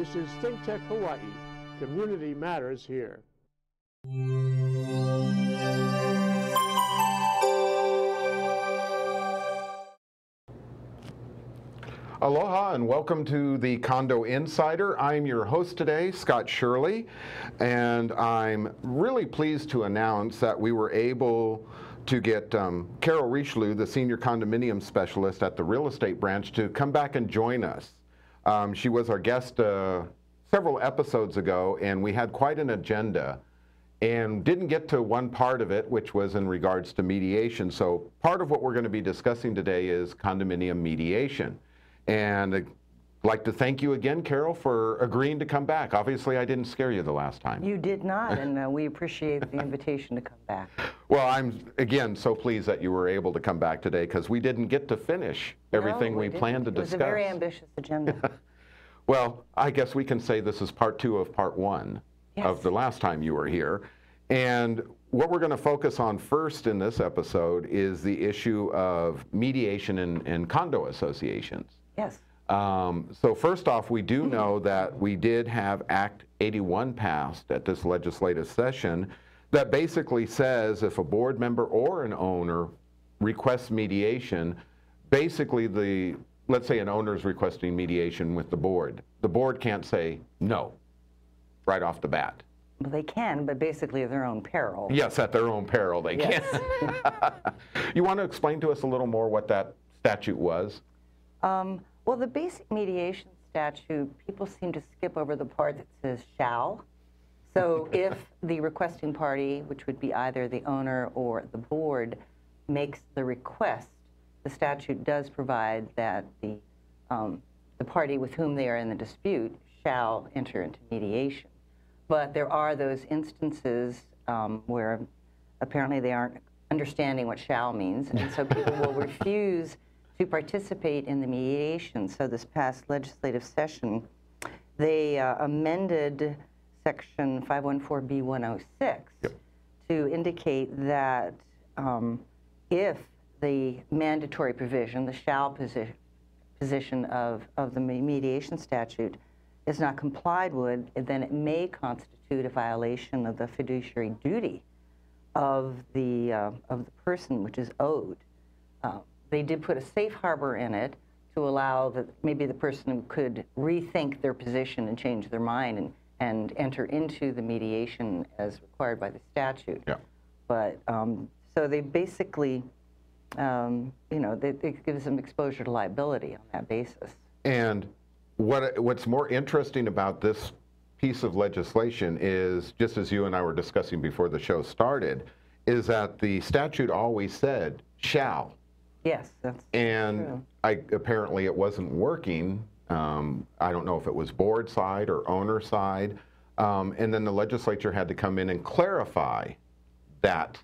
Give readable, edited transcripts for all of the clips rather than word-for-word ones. This is ThinkTech Hawaii. Community matters here. Aloha and welcome to the Condo Insider. I'm your host today, Scott Shirley, and I'm really pleased to announce that we were able to get Carole Richelieu, the senior condominium specialist at the Real Estate Branch, to come back and join us. She was our guest several episodes ago, and we had quite an agenda and didn't get to one part of it, which was in regards to mediation. So part of what we're going to be discussing today is condominium mediation. And I'd like to thank you again, Carole, for agreeing to come back. Obviously, I didn't scare you the last time. You did not, and we appreciate the invitation to come back. Well, I'm, again, so pleased that you were able to come back today because we didn't get to finish everything we planned to discuss. It was a very ambitious agenda. Well, I guess we can say this is part two of part one of the last time you were here. And what we're going to focus on first in this episode is the issue of mediation in condo associations. Yes. So first off, we do know that we did have Act 81 passed at this legislative session that basically says if a board member or an owner requests mediation, basically the, let's say an owner is requesting mediation with the board can't say no right off the bat. Well, they can, but basically at their own peril. Yes, at their own peril they can. You want to explain to us a little more what that statute was? Well, the basic mediation statute, people seem to skip over the part that says shall. So if the requesting party, which would be either the owner or the board, makes the request, the statute does provide that the party with whom they are in the dispute shall enter into mediation. But there are those instances where apparently they aren't understanding what shall means, and so people will refuse to participate in the mediation. So this past legislative session, they amended Section 514B106 to indicate that if the mandatory provision, the shall position of the mediation statute is not complied with, then it may constitute a violation of the fiduciary duty of the person which is owed. They did put a safe harbor in it to allow that maybe the person could rethink their position and change their mind and enter into the mediation as required by the statute. Yeah. But so they basically, you know, they give some exposure to liability on that basis. And what's more interesting about this piece of legislation is, just as you and I were discussing before the show started, is that the statute always said shall. Yes, that's true. Apparently it wasn't working. I don't know if it was board side or owner side. And then the legislature had to come in and clarify that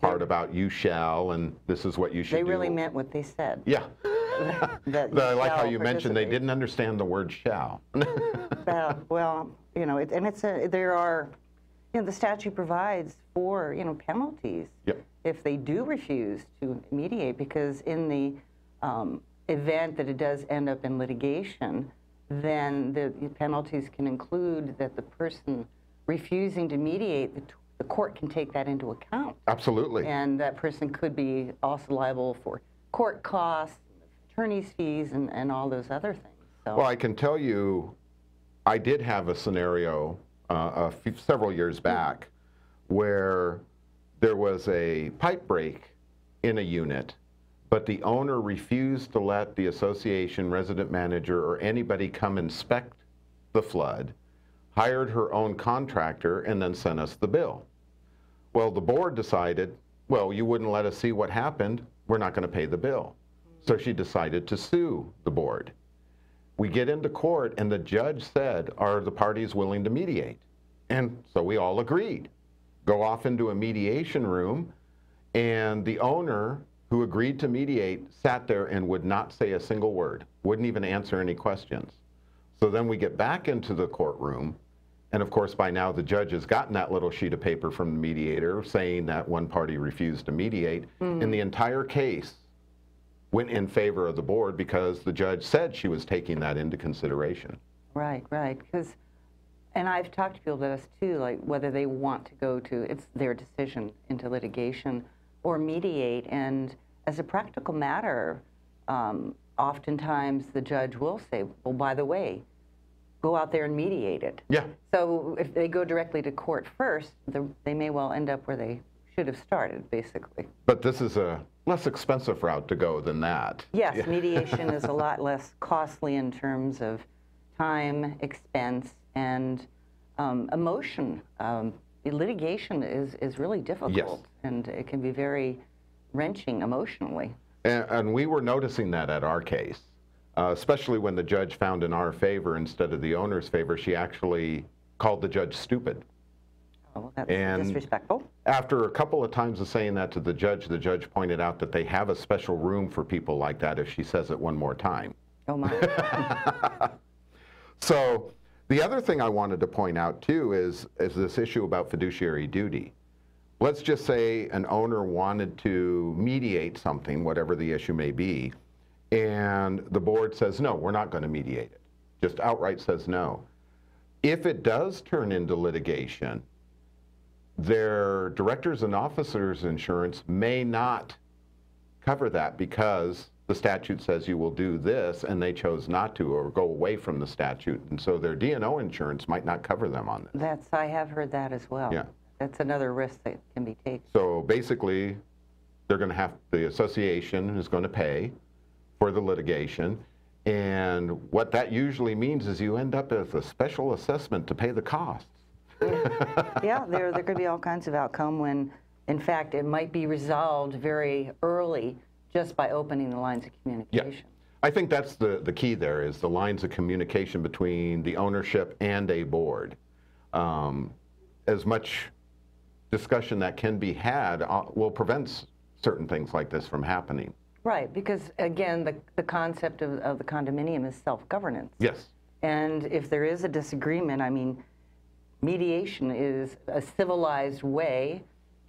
part about you shall and this is what you should do. They really meant what they said. Yeah. I like how you mentioned they didn't understand the word shall. Well, you know, and it's there are, you know, the statute provides for, you know, penalties. Yep. If they do refuse to mediate, because in the event that it does end up in litigation, then the penalties can include that the person refusing to mediate, the court can take that into account. Absolutely. And that person could be also liable for court costs, attorney's fees, and all those other things. So. Well, I can tell you, I did have a scenario several years back where there was a pipe break in a unit, but the owner refused to let the association resident manager or anybody come inspect the flood, hired her own contractor, and then sent us the bill. Well, the board decided, well, you wouldn't let us see what happened. We're not going to pay the bill. So she decided to sue the board. We get into court, and the judge said, are the parties willing to mediate? And so we all agreed. Go off into a mediation room, and the owner who agreed to mediate sat there and would not say a single word, wouldn't even answer any questions. So then we get back into the courtroom, and of course by now the judge has gotten that little sheet of paper from the mediator saying that one party refused to mediate, and the entire case went in favor of the board because the judge said she was taking that into consideration. Right, right. Because, and I've talked to people about this too, like whether they want to go to, it's their decision, into litigation or mediate. And as a practical matter, oftentimes the judge will say, well, by the way, go out there and mediate it. Yeah. So if they go directly to court first, they may well end up where they should have started, basically. But this is a less expensive route to go than that. Yes, yeah. Mediation is a lot less costly in terms of time, expense, and emotion. Litigation is really difficult, yes, and it can be very wrenching emotionally. And we were noticing that at our case, especially when the judge found in our favor instead of the owner's favor. She actually called the judge stupid. Oh, that's disrespectful. After a couple of times of saying that to the judge pointed out that they have a special room for people like that if she says it one more time. Oh, my. So the other thing I wanted to point out, too, is this issue about fiduciary duty. Let's just say an owner wanted to mediate something, whatever the issue may be, and the board says, no, we're not going to mediate it. Just outright says no. If it does turn into litigation, their directors and officers insurance may not cover that because the statute says you will do this, and they chose not to or go away from the statute. And so their D&O insurance might not cover them on this. I have heard that as well. Yeah. That's another risk that can be taken. So basically, they're going to have, the association is going to pay for the litigation. And what that usually means is you end up with a special assessment to pay the costs. Yeah, there could be all kinds of outcome when, in fact, it might be resolved very early just by opening the lines of communication. Yeah. I think that's the key there, is the lines of communication between the ownership and a board. As much discussion that can be had will prevent certain things like this from happening. Right, because, again, the concept of the condominium is self-governance. Yes. And if there is a disagreement, I mean, mediation is a civilized way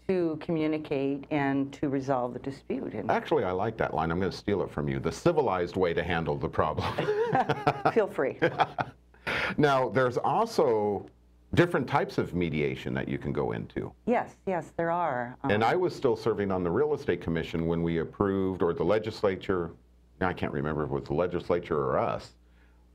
to communicate and to resolve the dispute. Actually, I like that line. I'm going to steal it from you. The civilized way to handle the problem. Feel free. Now, there's also different types of mediation that you can go into. Yes, yes, there are. And I was still serving on the Real Estate Commission when we approved, or the legislature, I can't remember if it was the legislature or us,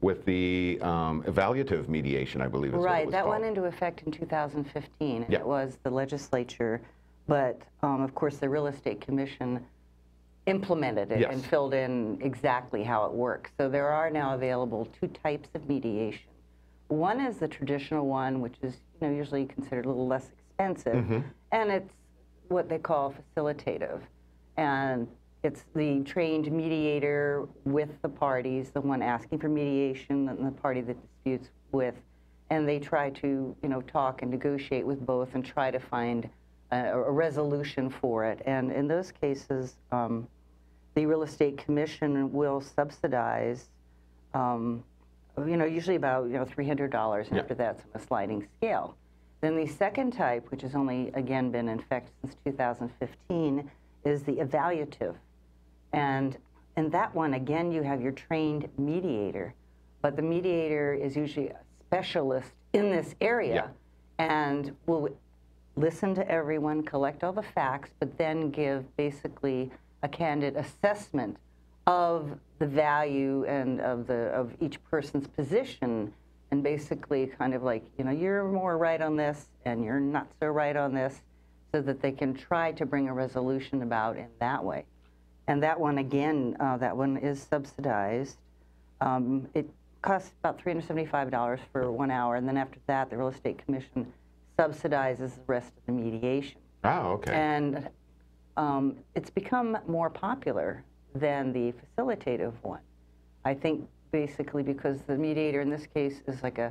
with the evaluative mediation, I believe is what it was called. Right, that went into effect in 2015. And yeah. It was the legislature, but of course the Real Estate Commission implemented it, yes, and filled in exactly how it works. So there are now available two types of mediation. One is the traditional one, which is, you know, usually considered a little less expensive, mm-hmm, and it's what they call facilitative. And it's the trained mediator with the parties, the one asking for mediation and the party that disputes with, and they try to, you know, talk and negotiate with both and try to find a resolution for it. And in those cases, the Real Estate Commission will subsidize, you know, usually about, you know, $300, and after that's on a sliding scale. Then the second type, which has only, again, been in effect since 2015, is the evaluative. And in that one, again, you have your trained mediator, but the mediator is usually a specialist in this area, yeah, and will listen to everyone, collect all the facts, but then give basically a candid assessment of the value and of each person's position, and basically kind of like, you know, you're more right on this and you're not so right on this, so that they can try to bring a resolution about in that way. And that one, again, that one is subsidized. It costs about $375 for 1 hour, and then after that, the Real Estate Commission subsidizes the rest of the mediation. Oh, okay. And it's become more popular than the facilitative one. I think basically because the mediator in this case is like a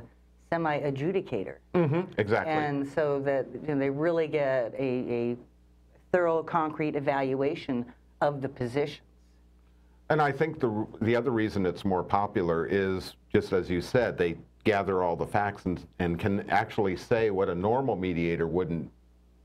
semi-adjudicator. Mm-hmm, exactly. And so that, you know, they really get a thorough, concrete evaluation of the positions. And I think the other reason it's more popular is, just as you said, they gather all the facts and can actually say what a normal mediator wouldn't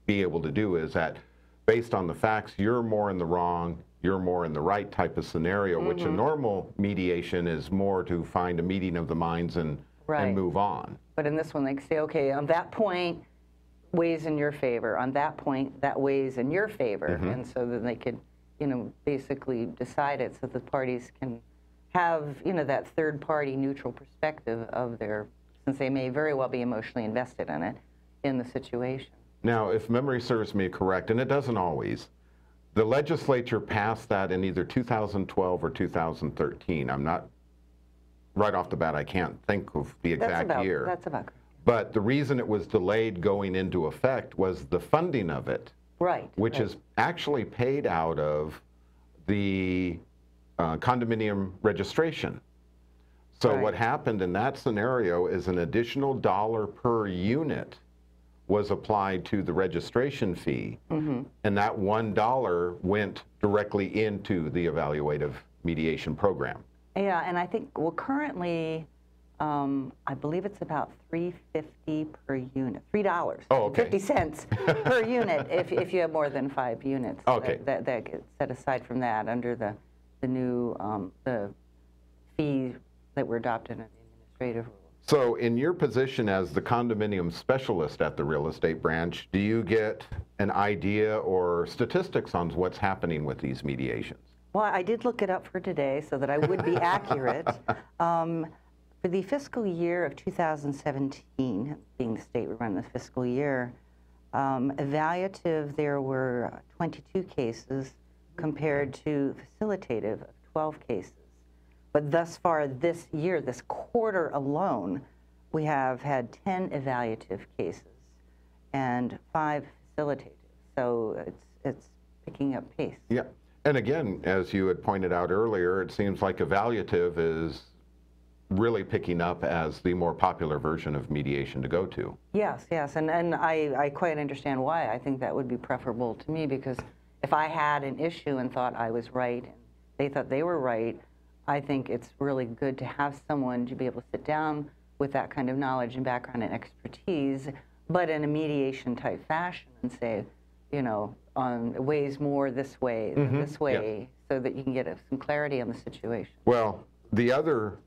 be able to do, is that based on the facts, you're more in the wrong, you're more in the right type of scenario, mm-hmm, which a normal mediation is more to find a meeting of the minds and right, and move on. But in this one, they say, okay, on that point, weighs in your favor. On that point, that weighs in your favor. Mm-hmm. And so then they could, you know, basically decide it so the parties can have, you know, that third-party neutral perspective of their, since they may very well be emotionally invested in it, in the situation. Now, if memory serves me correct, and it doesn't always, the legislature passed that in either 2012 or 2013. I'm not, right off the bat, I can't think of the exact year. That's about correct. But the reason it was delayed going into effect was the funding of it, right, which is actually paid out of the condominium registration. So right, what happened in that scenario is an additional dollar per unit was applied to the registration fee, mm-hmm, and that $1 went directly into the evaluative mediation program. Yeah, and I think, well, currently, I believe it's about $3.50 per unit, $3. Oh, okay. 50 cents per unit if you have more than 5 units. Okay. That gets set aside from that under the new the fee that were adopted in the administrative rules. So, in your position as the condominium specialist at the real estate branch, do you get an idea or statistics on what's happening with these mediations? Well, I did look it up for today so that I would be accurate. For the fiscal year of 2017, being the state we run the fiscal year, evaluative there were 22 cases compared to facilitative of 12 cases. But thus far this year, this quarter alone, we have had 10 evaluative cases and 5 facilitative. So it's picking up pace. Yeah, and again, as you had pointed out earlier, it seems like evaluative is really picking up as the more popular version of mediation to go to. Yes, yes, and I quite understand why. I think that would be preferable to me, because if I had an issue and thought I was right, and they thought they were right, I think it's really good to have someone to be able to sit down with that kind of knowledge and background and expertise, but in a mediation type fashion, and say, you know, on ways more this way than, mm-hmm, this way, yeah, so that you can get some clarity on the situation. Well, the other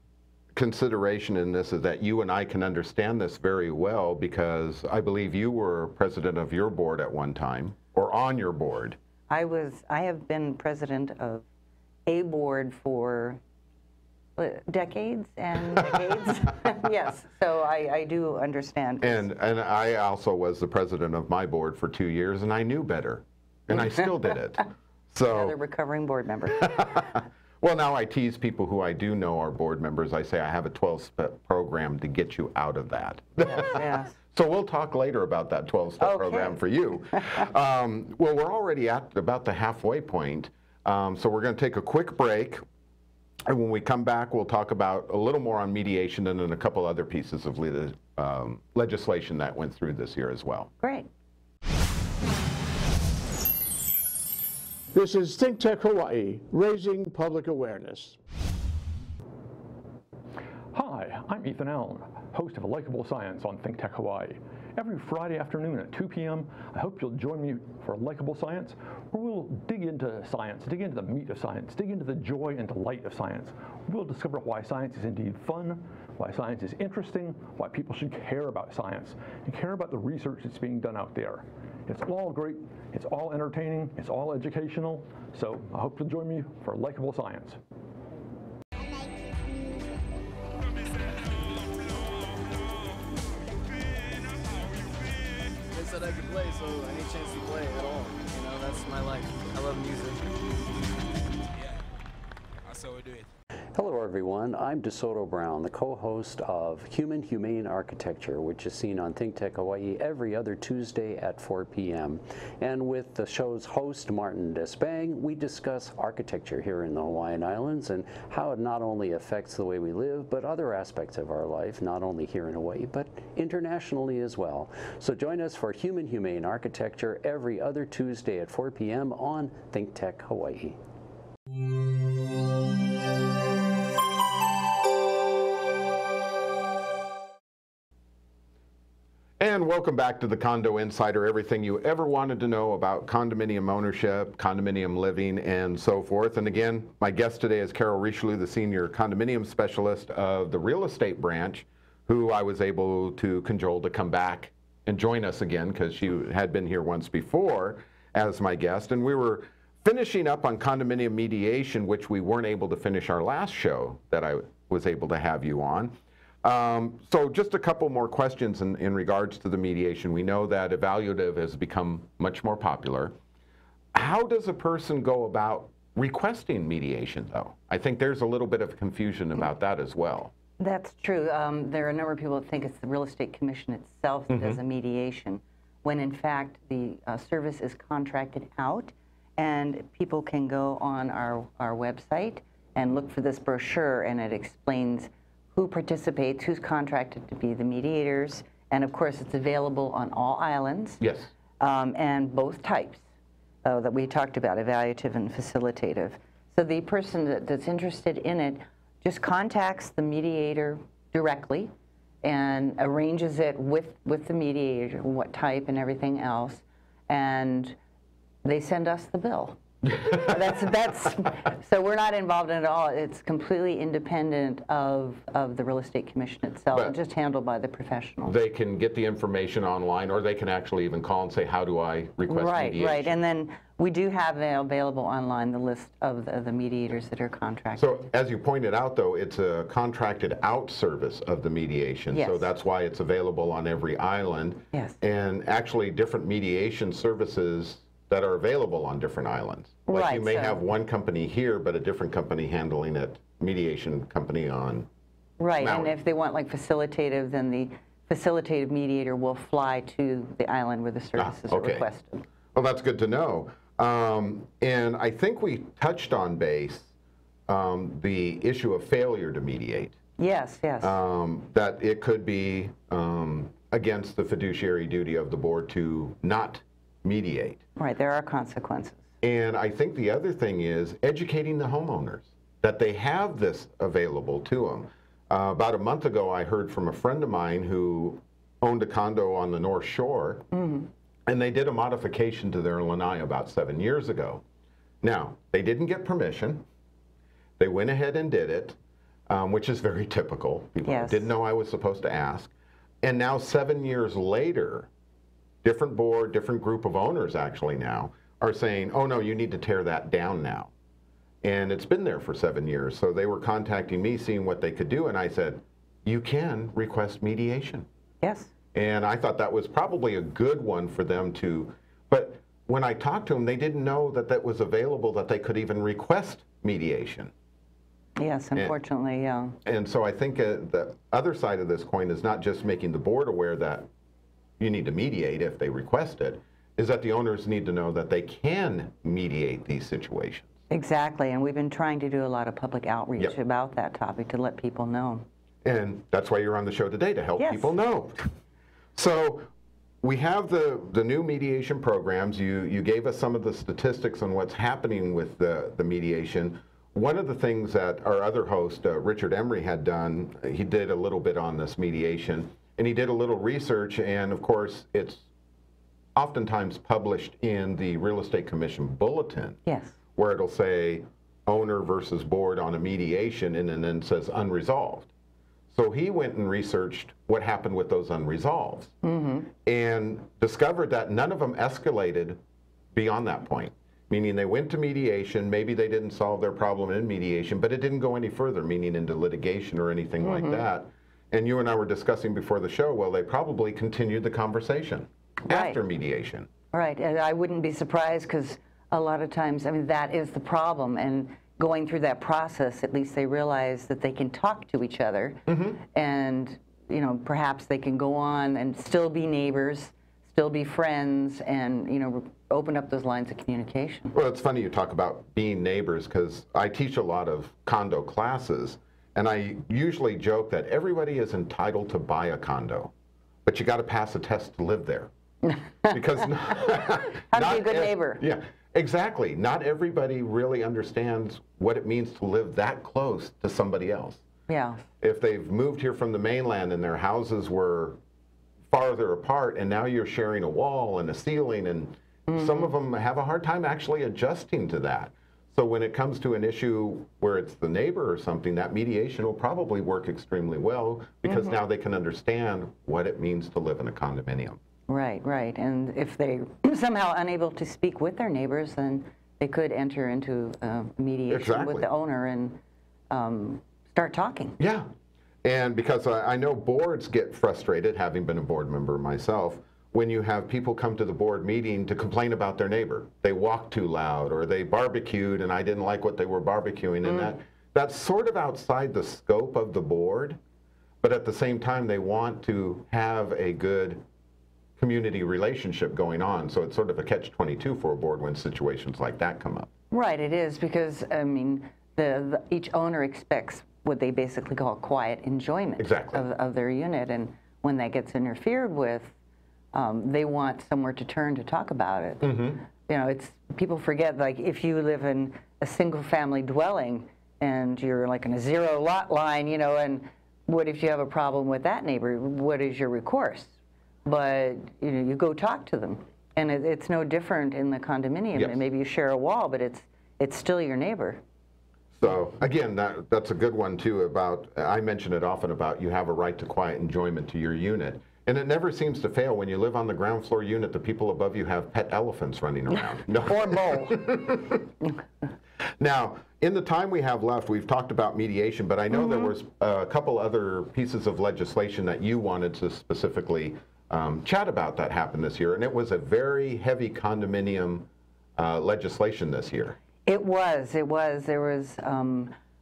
consideration in this is that you and I can understand this very well, because I believe you were president of your board at one time, or on your board. I have been president of a board for decades and decades. Yes, so I do understand. And I also was the president of my board for 2 years, and I knew better, and I still did it. So another recovering board member. Well, now I tease people who I do know are board members. I say I have a 12-step program to get you out of that. Yes, yes. So we'll talk later about that 12-step program for you. Well, we're already at about the halfway point, so we're going to take a quick break. And when we come back, we'll talk about a little more on mediation and then a couple other pieces of legislation that went through this year as well. Great. This is ThinkTech Hawaii, raising public awareness. Hi, I'm Ethan Allen, host of A Likeable Science on ThinkTech Hawaii. Every Friday afternoon at 2 p.m., I hope you'll join me for A Likeable Science, where we'll dig into science, dig into the meat of science, dig into the joy and delight of science. We'll discover why science is indeed fun, why science is interesting, why people should care about science, and care about the research that's being done out there. It's all great, it's all entertaining, it's all educational, so I hope you'll join me for A Likeable Science. They said I could play, so any chance to play at all, you know, that's my life. I love music. Yeah, that's how we do it. Hello everyone, I'm DeSoto Brown, the co-host of Human Humane Architecture, which is seen on ThinkTech Hawaii every other Tuesday at 4 p.m. And with the show's host, Martin Despang, we discuss architecture here in the Hawaiian Islands and how it not only affects the way we live, but other aspects of our life, not only here in Hawaii, but internationally as well. So join us for Human Humane Architecture every other Tuesday at 4 p.m. on ThinkTech Hawaii. And welcome back to the Condo Insider, everything you ever wanted to know about condominium ownership, condominium living, and so forth. And again, my guest today is Carole Richelieu, the Senior Condominium Specialist of the Real Estate Branch, who I was able to cajole to come back and join us again, because she had been here once before as my guest. And we were finishing up on condominium mediation, which we weren't able to finish our last show that I was able to have you on. So just a couple more questions in regards to the mediation. We know that evaluative has become much more popular. How does a person go about requesting mediation, though? I think there's a little bit of confusion about that as well. That's true. There are a number of people that think it's the Real Estate Commission itself that does a mediation, when in fact the service is contracted out, and people can go on our website and look for this brochure, and it explains who participates, who's contracted to be the mediators, and of course it's available on all islands. Yes. And both types that we talked about, evaluative and facilitative. So the person that's interested in it just contacts the mediator directly and arranges it with the mediator, what type and everything else, and they send us the bill. So we're not involved in it at all. It's completely independent of the Real Estate Commission itself, but just handled by the professionals. They can get the information online, or they can actually even call and say, how do I request mediation? Right, and then we do have available online the list of the mediators that are contracted. So as you pointed out, though, it's a contracted out service of the mediation, yes. So that's why it's available on every island. Yes. And actually different mediation services that are available on different islands. Like right, you may have one company here, but a different company handling it, mediation company on right, Maui. And if they want like facilitative, then the facilitative mediator will fly to the island where the services are requested. Well, that's good to know. And I think we touched on the issue of failure to mediate. Yes, yes. That it could be against the fiduciary duty of the board to not mediate. Right, there are consequences. And I think the other thing is educating the homeowners that they have this available to them. About a month ago, I heard from a friend of mine who owned a condo on the North Shore, and they did a modification to their lanai about 7 years ago. Now, they didn't get permission. They went ahead and did it, which is very typical. People didn't know I was supposed to ask. And now 7 years later, different board, different group of owners actually now are saying, oh no, you need to tear that down now. And it's been there for 7 years. So they were contacting me, seeing what they could do. And I said, you can request mediation. Yes. And I thought that was probably a good one for them to, but when I talked to them, they didn't know that that was available, that they could even request mediation. Yes, unfortunately, yeah. And so I think the other side of this coin is not just making the board aware that you need to mediate if they request it, is that the owners need to know that they can mediate these situations. Exactly, and we've been trying to do a lot of public outreach about that topic to let people know. And that's why you're on the show today, to help people know. So we have the new mediation programs. You gave us some of the statistics on what's happening with the mediation. One of the things that our other host, Richard Emery, had done, he did a little bit on this mediation, and he did a little research, and of course, it's oftentimes published in the Real Estate Commission Bulletin, where it'll say owner versus board on a mediation, and then says unresolved. So he went and researched what happened with those unresolved, and discovered that none of them escalated beyond that point, meaning they went to mediation, maybe they didn't solve their problem in mediation, but it didn't go any further, meaning into litigation or anything like that. And you and I were discussing before the show, well, they probably continued the conversation after mediation. Right, and I wouldn't be surprised, because a lot of times, I mean, that is the problem. And going through that process, at least they realize that they can talk to each other, and you know, perhaps they can go on and still be neighbors, still be friends, and you know, open up those lines of communication. Well, it's funny you talk about being neighbors, because I teach a lot of condo classes. And I usually joke that everybody is entitled to buy a condo, but you got to pass a test to live there. Because how to be a good neighbor? Yeah, exactly. Not everybody really understands what it means to live that close to somebody else. Yeah. If they've moved here from the mainland and their houses were farther apart, and now you're sharing a wall and a ceiling, and some of them have a hard time actually adjusting to that. So when it comes to an issue where it's the neighbor or something, that mediation will probably work extremely well because now they can understand what it means to live in a condominium. Right, right. And if they somehow unable to speak with their neighbors, then they could enter into mediation with the owner and start talking. Yeah. And because I know boards get frustrated, having been a board member myself, when you have people come to the board meeting to complain about their neighbor. They walked too loud, or they barbecued and I didn't like what they were barbecuing, and that's sort of outside the scope of the board, but at the same time they want to have a good community relationship going on, so it's sort of a catch-22 for a board when situations like that come up. Right, it is, because I mean the each owner expects what they basically call quiet enjoyment of their unit, and when that gets interfered with, they want somewhere to turn to talk about it. You know, it's, people forget, like, if you live in a single-family dwelling and you're like in a zero-lot line, you know, and what if you have a problem with that neighbor? What is your recourse? But, you know, you go talk to them. And it's no different in the condominium. Yes. Maybe you share a wall, but it's still your neighbor. So, again, that's a good one, too, about, I mention it often about you have a right to quiet enjoyment to your unit. And it never seems to fail. When you live on the ground floor unit, the people above you have pet elephants running around. Or mole. Now, in the time we have left, we've talked about mediation, but I know there was a couple other pieces of legislation that you wanted to specifically chat about that happened this year. And it was a very heavy condominium legislation this year. It was. It was. There was,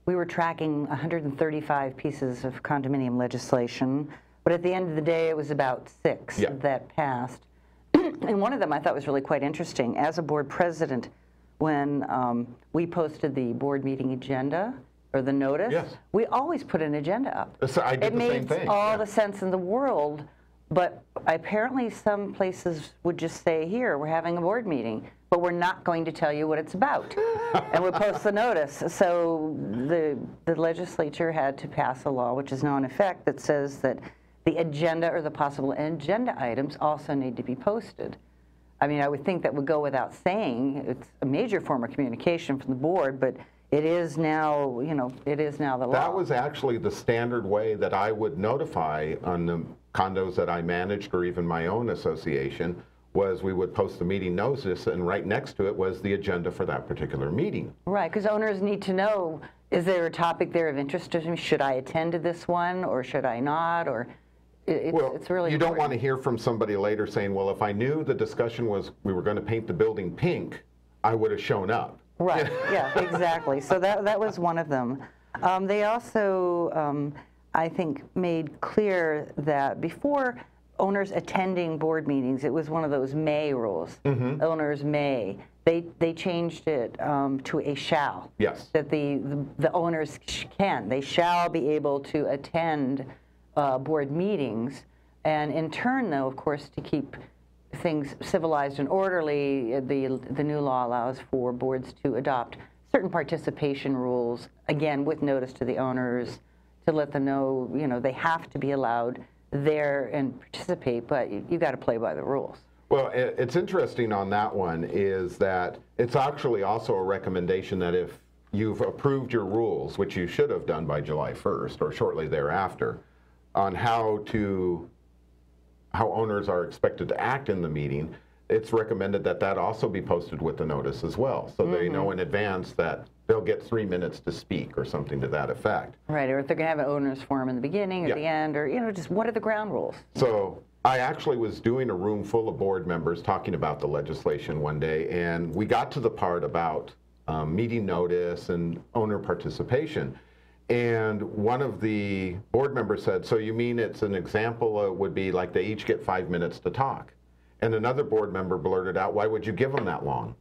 we were tracking 135 pieces of condominium legislation. But at the end of the day, it was about 6 that passed. And one of them I thought was really quite interesting. As a board president, when we posted the board meeting agenda, or the notice, we always put an agenda up. So I did the same thing. It made all the sense in the world, but apparently some places would just say, here, we're having a board meeting, but we're not going to tell you what it's about. And we'll post the notice. So the legislature had to pass a law, which is now in effect, that says that the agenda or the possible agenda items also need to be posted. I mean, I would think that would go without saying. It's a major form of communication from the board, but it is now, you know, it is now the law. That was actually the standard way that I would notify on the condos that I managed, or even my own association, was we would post the meeting notice, and right next to it was the agenda for that particular meeting. Right, because owners need to know, is there a topic there of interest to me? Should I attend to this one, or should I not? Or it's really you important. Don't want to hear from somebody later saying, well, if I knew the discussion was we were going to paint the building pink, I would have shown up. Right, yeah, exactly. So that was one of them. They also, I think, made clear that before owners attending board meetings, it was one of those may rules, owners may. They changed it to a shall, that the owners can. They shall be able to attend board meetings, and in turn, though, of course, to keep things civilized and orderly, the new law allows for boards to adopt certain participation rules, again with notice to the owners, to let them know, you know, they have to be allowed there and participate, but you got to play by the rules. Well, it's interesting on that one is that it's actually also a recommendation that if you've approved your rules, which you should have done by July 1st or shortly thereafter, on how owners are expected to act in the meeting, it's recommended that that also be posted with the notice as well, so they know in advance that they'll get 3 minutes to speak or something to that effect. Right, or if they're going to have an owner's forum in the beginning or the end, or, you know, just what are the ground rules? So I actually was doing a room full of board members talking about the legislation one day, and we got to the part about meeting notice and owner participation. And one of the board members said, so you mean it's an example would be like they each get 5 minutes to talk. And another board member blurted out, why would you give them that long?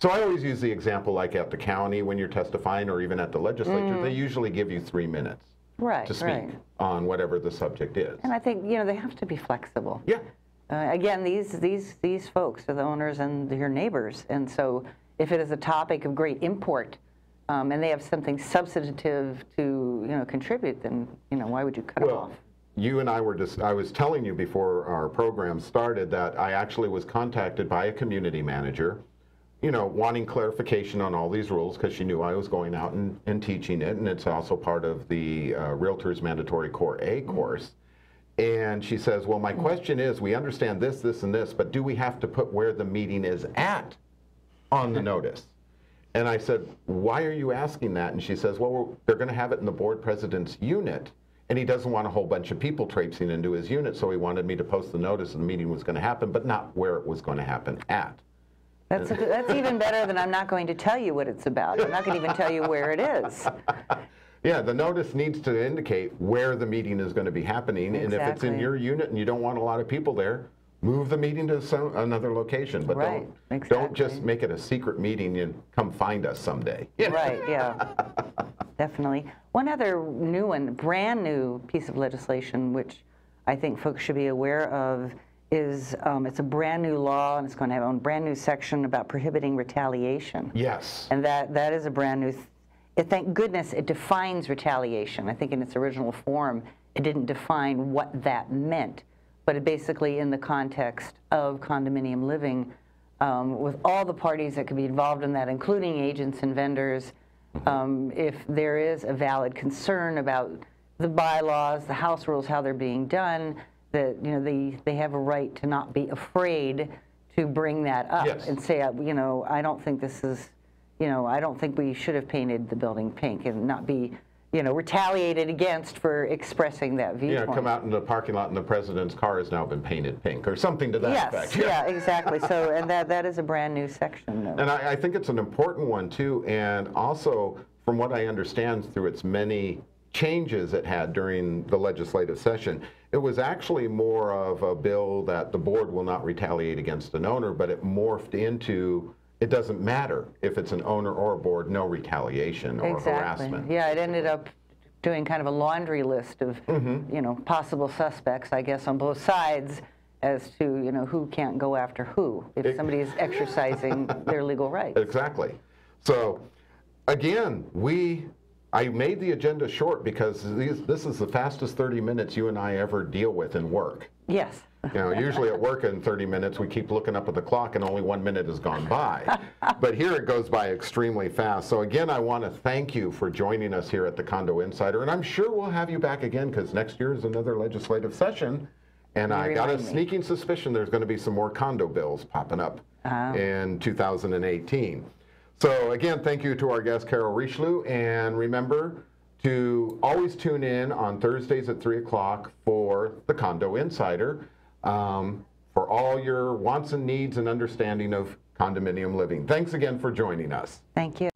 So I always use the example like at the county when you're testifying, or even at the legislature, they usually give you 3 minutes to speak on whatever the subject is. And I think, you know, they have to be flexible. Yeah. Again, these folks are the owners and your neighbors. And so if it is a topic of great import, and they have something substantive to, you know, contribute, then, you know, why would you cut them off? You and I were just, I was telling you before our program started that I actually was contacted by a community manager wanting clarification on all these rules because she knew I was going out and teaching it, and it's also part of the Realtors Mandatory Core A course. And she says, well, my question is, we understand this, this, and this, but do we have to put where the meeting is at on the notice? And I said, why are you asking that? And she says, well, they're going to have it in the board president's unit, and he doesn't want a whole bunch of people traipsing into his unit, so he wanted me to post the notice and the meeting was going to happen, but not where it was going to happen at. That's even better than I'm not going to tell you what it's about. I'm not going to even tell you where it is. Yeah, the notice needs to indicate where the meeting is going to be happening, exactly. And if it's in your unit and you don't want a lot of people there, move the meeting to another location, but right. Don't just make it a secret meeting and come find us someday. Right, yeah, definitely. One other new one, brand new piece of legislation, which I think folks should be aware of, is it's a brand new law, and it's going to have a brand new section about prohibiting retaliation. Yes. And that is a brand new thing. Thank goodness it defines retaliation. I think in its original form, it didn't define what that meant, but it basically, in the context of condominium living, with all the parties that could be involved in that, including agents and vendors, if there is a valid concern about the bylaws, the house rules, how they're being done, that they have a right to not be afraid to bring that up. Yes. And say, I don't think this is. I don't think we should have painted the building pink, and not be, retaliated against for expressing that viewpoint. Yeah, come out in the parking lot and the president's car has now been painted pink, or something to that effect. Yes, yeah, exactly. So, and that is a brand new section. And I think it's an important one, too, and also, from what I understand through its many changes it had during the legislative session, it was actually more of a bill that the board will not retaliate against an owner, but it morphed into... It doesn't matter if it's an owner or a board, no retaliation or harassment. Yeah, it ended up doing kind of a laundry list of, possible suspects, I guess, on both sides as to, who can't go after who if somebody is exercising their legal rights. Exactly. So, again, I made the agenda short because this is the fastest 30 minutes you and I ever deal with in work. Yes. Usually at work in 30 minutes, we keep looking up at the clock and only 1 minute has gone by. But here it goes by extremely fast. So again, I want to thank you for joining us here at the Condo Insider. And I'm sure we'll have you back again because next year is another legislative session. And I got a sneaking suspicion there's going to be some more condo bills popping up in 2018. So again, thank you to our guest, Carole Richelieu, and remember to always tune in on Thursdays at 3 o'clock for the Condo Insider for all your wants and needs and understanding of condominium living. Thanks again for joining us. Thank you.